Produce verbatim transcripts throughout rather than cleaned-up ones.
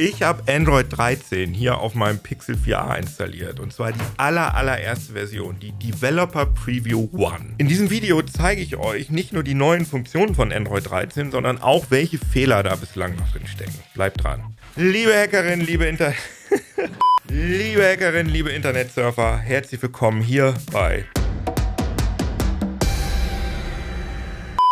Ich habe Android dreizehn hier auf meinem Pixel vier a installiert, und zwar die aller allererste Version, die Developer Preview eins. In diesem Video zeige ich euch nicht nur die neuen Funktionen von Android dreizehn, sondern auch welche Fehler da bislang noch drin stecken. Bleibt dran. Liebe Hackerinnen, liebe Inter... liebe Hackerinnen, liebe Internetsurfer, herzlich willkommen hier bei...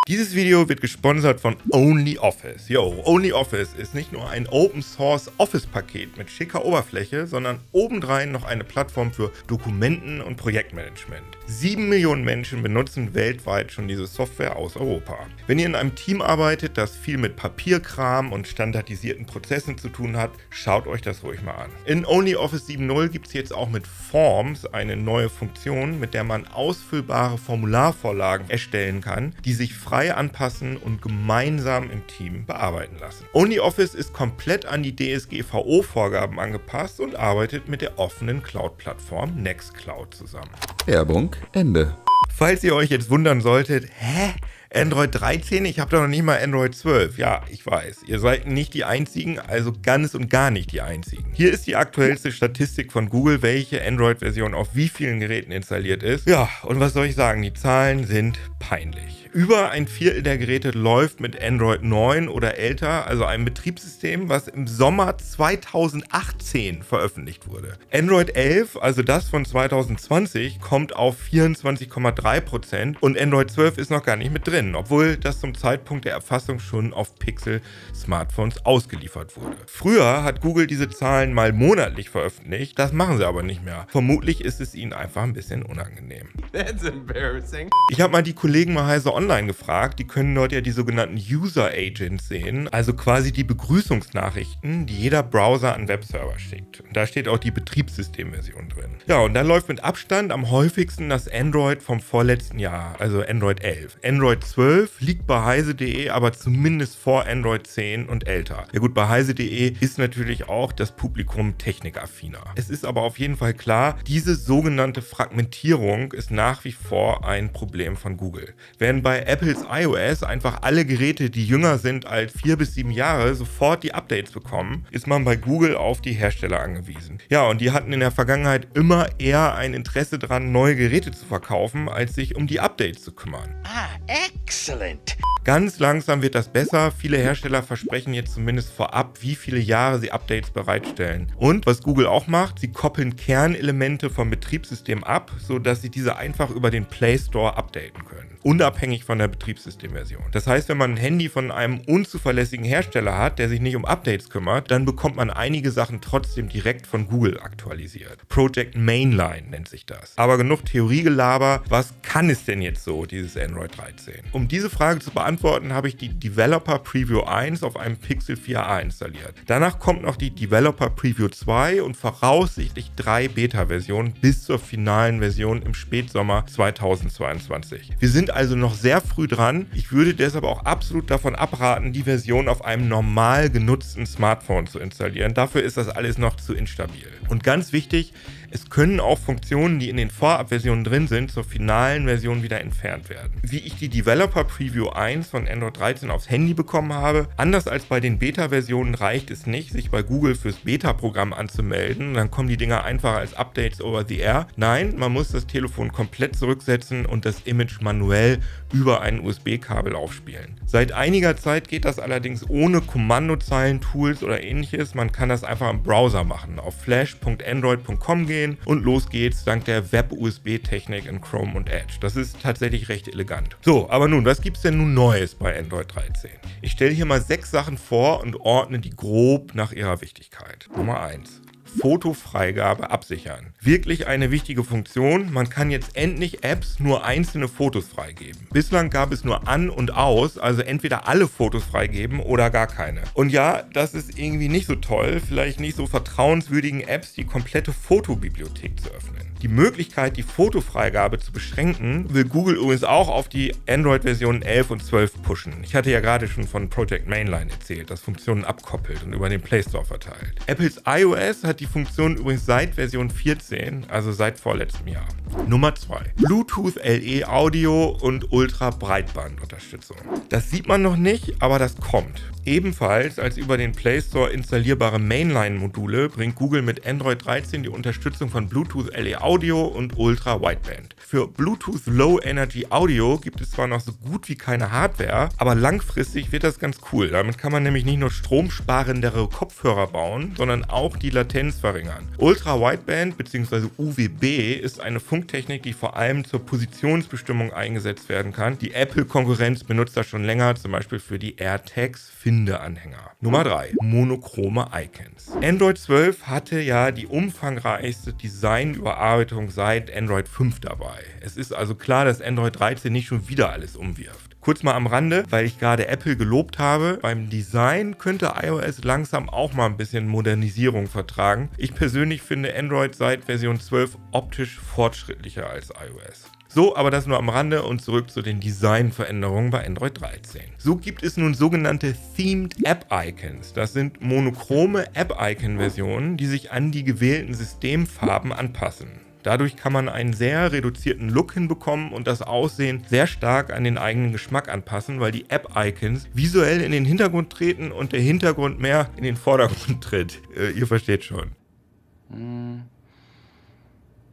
Dieses Video wird gesponsert von OnlyOffice. Yo, OnlyOffice ist nicht nur ein Open-Source-Office-Paket mit schicker Oberfläche, sondern obendrein noch eine Plattform für Dokumenten- und Projektmanagement. Sieben Millionen Menschen benutzen weltweit schon diese Software aus Europa. Wenn ihr in einem Team arbeitet, das viel mit Papierkram und standardisierten Prozessen zu tun hat, schaut euch das ruhig mal an. In OnlyOffice sieben Punkt null gibt es jetzt auch mit Forms eine neue Funktion, mit der man ausfüllbare Formularvorlagen erstellen kann, die sich frei anpassen und gemeinsam im Team bearbeiten lassen. OnlyOffice ist komplett an die D S G V O-Vorgaben angepasst und arbeitet mit der offenen Cloud-Plattform Nextcloud zusammen. Werbung Ende. Falls ihr euch jetzt wundern solltet, hä? Android dreizehn? Ich habe doch noch nicht mal Android zwölf. Ja, ich weiß, ihr seid nicht die Einzigen, also ganz und gar nicht die Einzigen. Hier ist die aktuellste Statistik von Google, welche Android-Version auf wie vielen Geräten installiert ist. Ja, und was soll ich sagen, die Zahlen sind peinlich. Über ein Viertel der Geräte läuft mit Android neun oder älter, also einem Betriebssystem, was im Sommer zweitausendachtzehn veröffentlicht wurde. Android elf, also das von zweitausendzwanzig, kommt auf vierundzwanzig Komma drei Prozent und Android zwölf ist noch gar nicht mit drin, obwohl das zum Zeitpunkt der Erfassung schon auf Pixel-Smartphones ausgeliefert wurde. Früher hat Google diese Zahlen mal monatlich veröffentlicht, das machen sie aber nicht mehr. Vermutlich ist es ihnen einfach ein bisschen unangenehm. That's embarrassing. Ich habe mal die Kollegen bei Heise Online gefragt, die können dort ja die sogenannten User Agents sehen, also quasi die Begrüßungsnachrichten, die jeder Browser an Webserver schickt. Und da steht auch die Betriebssystemversion drin. Ja, und dann läuft mit Abstand am häufigsten das Android vom vorletzten Jahr, also Android elf. Android zwölf liegt bei heise punkt de, aber zumindest vor Android zehn und älter. Ja gut, bei heise punkt de ist natürlich auch das Publikum technikaffiner. Es ist aber auf jeden Fall klar, diese sogenannte Fragmentierung ist nach wie vor ein Problem von Google. Während bei Apples iOS einfach alle Geräte, die jünger sind als vier bis sieben Jahre, sofort die Updates bekommen, ist man bei Google auf die Hersteller angewiesen. Ja, und die hatten in der Vergangenheit immer eher ein Interesse daran, neue Geräte zu verkaufen, als sich um die Updates zu kümmern. Ah, excellent! Ganz langsam wird das besser. Viele Hersteller versprechen jetzt zumindest vorab, wie viele Jahre sie Updates bereitstellen. Und was Google auch macht, sie koppeln Kernelemente vom Betriebssystem ab, sodass sie diese einfach über den Play Store updaten können, unabhängig von der Betriebssystemversion. Das heißt, wenn man ein Handy von einem unzuverlässigen Hersteller hat, der sich nicht um Updates kümmert, dann bekommt man einige Sachen trotzdem direkt von Google aktualisiert. Project Mainline nennt sich das. Aber genug Theoriegelaber. Was kann es denn jetzt so, dieses Android dreizehn? Um diese Frage zu beantworten, habe ich die Developer Preview eins auf einem Pixel vier a installiert. Danach kommt noch die Developer Preview zwei und voraussichtlich drei Beta-Versionen bis zur finalen Version im Spätsommer zweitausendzweiundzwanzig. Wir sind also noch sehr früh dran. Ich würde deshalb auch absolut davon abraten, die Version auf einem normal genutzten Smartphone zu installieren. Dafür ist das alles noch zu instabil. Und ganz wichtig, es können auch Funktionen, die in den Vorabversionen drin sind, zur finalen Version wieder entfernt werden. Wie ich die Developer Preview eins von Android dreizehn aufs Handy bekommen habe, anders als bei den Beta-Versionen reicht es nicht, sich bei Google fürs Beta-Programm anzumelden, dann kommen die Dinger einfach als Updates over the air. Nein, man muss das Telefon komplett zurücksetzen und das Image manuell über ein U S B-Kabel aufspielen. Seit einiger Zeit geht das allerdings ohne Kommandozeilen-Tools oder ähnliches, man kann das einfach im Browser machen, auf flash punkt android punkt com gehen und los geht's dank der Web-U S B-Technik in Chrome und Edge. Das ist tatsächlich recht elegant. So, aber nun, was gibt's denn nun Neues bei Android dreizehn? Ich stelle hier mal sechs Sachen vor und ordne die grob nach ihrer Wichtigkeit. Nummer eins. Fotofreigabe absichern. Wirklich eine wichtige Funktion, man kann jetzt endlich Apps nur einzelne Fotos freigeben. Bislang gab es nur an und aus, also entweder alle Fotos freigeben oder gar keine. Und ja, das ist irgendwie nicht so toll, vielleicht nicht so vertrauenswürdigen Apps die komplette Fotobibliothek zu öffnen. Die Möglichkeit, die Fotofreigabe zu beschränken, will Google übrigens auch auf die Android-Versionen elf und zwölf pushen. Ich hatte ja gerade schon von Project Mainline erzählt, das Funktionen abkoppelt und über den Play Store verteilt. Apples iOS hat die Funktion übrigens seit Version vierzehn, also seit vorletztem Jahr. Nummer zwei. Bluetooth L E Audio und Ultra-Breitband-Unterstützung. Das sieht man noch nicht, aber das kommt. Ebenfalls als über den Play Store installierbare Mainline-Module bringt Google mit Android dreizehn die Unterstützung von Bluetooth L E Audio und Ultra-Wideband. Für Bluetooth Low Energy Audio gibt es zwar noch so gut wie keine Hardware, aber langfristig wird das ganz cool. Damit kann man nämlich nicht nur stromsparendere Kopfhörer bauen, sondern auch die Latenz verringern. Ultra-Wideband bzw. U W B ist eine Funktechnik, die vor allem zur Positionsbestimmung eingesetzt werden kann. Die Apple-Konkurrenz benutzt das schon länger, zum Beispiel für die AirTags Findeanhänger. Nummer drei. Monochrome Icons. Android zwölf hatte ja die umfangreichste Designüberarbeitung seit Android fünf dabei. Es ist also klar, dass Android dreizehn nicht schon wieder alles umwirft. Kurz mal am Rande, weil ich gerade Apple gelobt habe, beim Design könnte iOS langsam auch mal ein bisschen Modernisierung vertragen. Ich persönlich finde Android seit Version zwölf optisch fortschrittlicher als iOS. So, aber das nur am Rande und zurück zu den Designveränderungen bei Android dreizehn. So gibt es nun sogenannte Themed App Icons. Das sind monochrome App Icon Versionen, die sich an die gewählten Systemfarben anpassen. Dadurch kann man einen sehr reduzierten Look hinbekommen und das Aussehen sehr stark an den eigenen Geschmack anpassen, weil die App-Icons visuell in den Hintergrund treten und der Hintergrund mehr in den Vordergrund tritt. Äh, ihr versteht schon.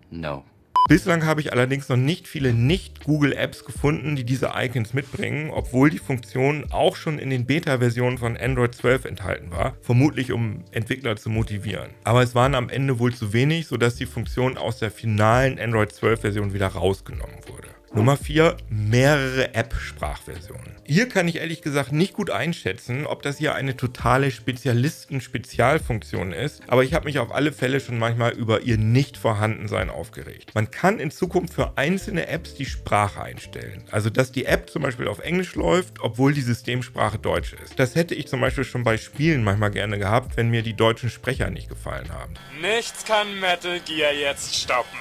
No. Bislang habe ich allerdings noch nicht viele Nicht-Google-Apps gefunden, die diese Icons mitbringen, obwohl die Funktion auch schon in den Beta-Versionen von Android zwölf enthalten war, vermutlich um Entwickler zu motivieren. Aber es waren am Ende wohl zu wenig, sodass die Funktion aus der finalen Android zwölf-Version wieder rausgenommen wurde. Nummer vier. Mehrere App-Sprachversionen. Hier kann ich ehrlich gesagt nicht gut einschätzen, ob das hier eine totale Spezialisten-Spezialfunktion ist, aber ich habe mich auf alle Fälle schon manchmal über ihr Nicht-Vorhandensein aufgeregt. Man kann in Zukunft für einzelne Apps die Sprache einstellen. Also, dass die App zum Beispiel auf Englisch läuft, obwohl die Systemsprache Deutsch ist. Das hätte ich zum Beispiel schon bei Spielen manchmal gerne gehabt, wenn mir die deutschen Sprecher nicht gefallen haben. Nichts kann Metal Gear jetzt stoppen.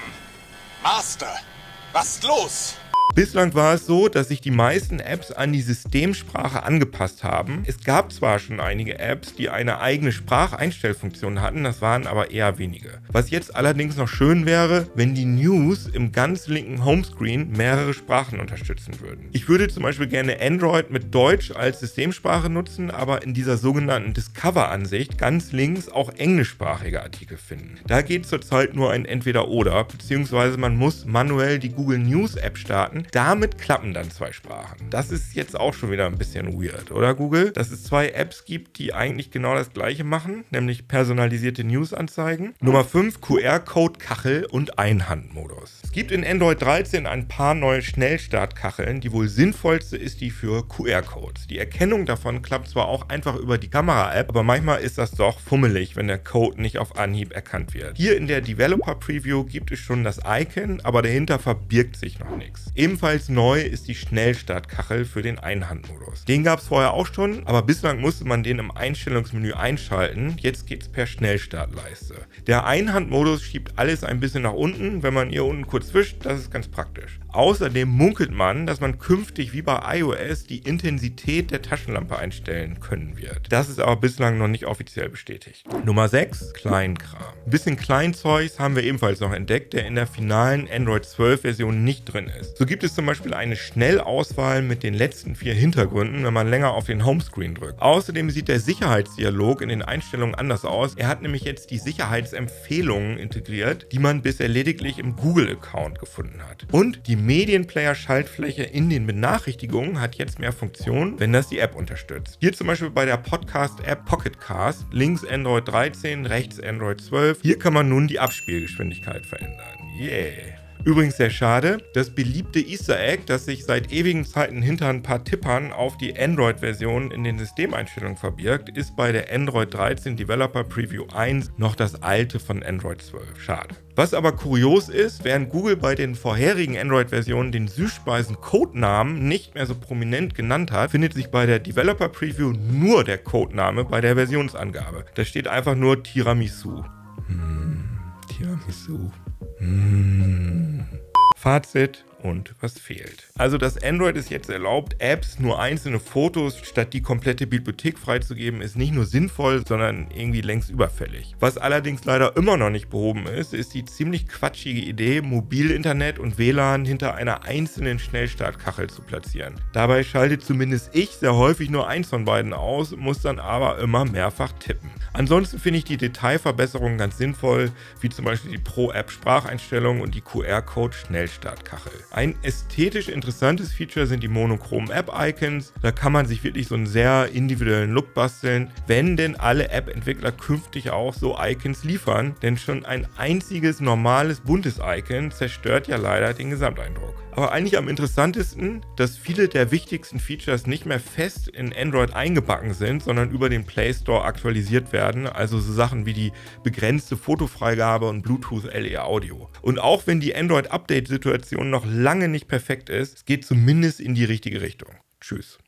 Master, was ist los? Bislang war es so, dass sich die meisten Apps an die Systemsprache angepasst haben. Es gab zwar schon einige Apps, die eine eigene Spracheinstellfunktion hatten, das waren aber eher wenige. Was jetzt allerdings noch schön wäre, wenn die News im ganz linken Homescreen mehrere Sprachen unterstützen würden. Ich würde zum Beispiel gerne Android mit Deutsch als Systemsprache nutzen, aber in dieser sogenannten Discover-Ansicht ganz links auch englischsprachige Artikel finden. Da geht zurzeit nur ein Entweder-Oder, beziehungsweise man muss manuell die Google News App starten. Damit klappen dann zwei Sprachen. Das ist jetzt auch schon wieder ein bisschen weird, oder Google? Dass es zwei Apps gibt, die eigentlich genau das gleiche machen, nämlich personalisierte News-Anzeigen. Nummer fünf, Q R-Code-Kachel und Einhandmodus. Es gibt in Android dreizehn ein paar neue Schnellstartkacheln. Die wohl sinnvollste ist die für Q R-Codes. Die Erkennung davon klappt zwar auch einfach über die Kamera-App, aber manchmal ist das doch fummelig, wenn der Code nicht auf Anhieb erkannt wird. Hier in der Developer Preview gibt es schon das Icon, aber dahinter verbirgt sich noch nichts. Ebenfalls neu ist die Schnellstartkachel für den Einhandmodus. Den gab es vorher auch schon, aber bislang musste man den im Einstellungsmenü einschalten. Jetzt geht es per Schnellstartleiste. Der Einhandmodus schiebt alles ein bisschen nach unten, wenn man hier unten kurz wischt, das ist ganz praktisch. Außerdem munkelt man, dass man künftig wie bei iOS die Intensität der Taschenlampe einstellen können wird. Das ist aber bislang noch nicht offiziell bestätigt. Nummer sechs, Kleinkram. Ein bisschen Kleinzeugs haben wir ebenfalls noch entdeckt, der in der finalen Android zwölf-Version nicht drin ist. So gibt es zum Beispiel eine Schnellauswahl mit den letzten vier Hintergründen, wenn man länger auf den Homescreen drückt. Außerdem sieht der Sicherheitsdialog in den Einstellungen anders aus. Er hat nämlich jetzt die Sicherheitsempfehlungen integriert, die man bisher lediglich im Google-Account gefunden hat. Und die Medienplayer-Schaltfläche in den Benachrichtigungen hat jetzt mehr Funktionen, wenn das die App unterstützt. Hier zum Beispiel bei der Podcast-App Pocketcast, links Android dreizehn, rechts Android zwölf. Hier kann man nun die Abspielgeschwindigkeit verändern. Yeah! Übrigens sehr schade, das beliebte Easter Egg, das sich seit ewigen Zeiten hinter ein paar Tippern auf die Android-Version in den Systemeinstellungen verbirgt, ist bei der Android dreizehn Developer Preview eins noch das alte von Android zwölf. Schade. Was aber kurios ist, während Google bei den vorherigen Android-Versionen den süßspeisen Codenamen nicht mehr so prominent genannt hat, findet sich bei der Developer Preview nur der Codename bei der Versionsangabe. Da steht einfach nur Tiramisu. Hm, Tiramisu. Mmh. Fazit. und was fehlt. Also das Android ist jetzt erlaubt, Apps, nur einzelne Fotos statt die komplette Bibliothek freizugeben, ist nicht nur sinnvoll, sondern irgendwie längst überfällig. Was allerdings leider immer noch nicht behoben ist, ist die ziemlich quatschige Idee, Mobilinternet und W L A N hinter einer einzelnen Schnellstartkachel zu platzieren. Dabei schaltet zumindest ich sehr häufig nur eins von beiden aus, muss dann aber immer mehrfach tippen. Ansonsten finde ich die Detailverbesserungen ganz sinnvoll, wie zum Beispiel die Pro-App-Spracheinstellung und die Q R-Code-Schnellstartkachel. Ein ästhetisch interessantes Feature sind die monochromen App-Icons. Da kann man sich wirklich so einen sehr individuellen Look basteln, wenn denn alle App-Entwickler künftig auch so Icons liefern, denn schon ein einziges normales buntes Icon zerstört ja leider den Gesamteindruck. Aber eigentlich am interessantesten, dass viele der wichtigsten Features nicht mehr fest in Android eingebacken sind, sondern über den Play Store aktualisiert werden, also so Sachen wie die begrenzte Fotofreigabe und Bluetooth L E Audio. Und auch wenn die Android-Update-Situation noch lange nicht perfekt ist, es geht zumindest in die richtige Richtung. Tschüss.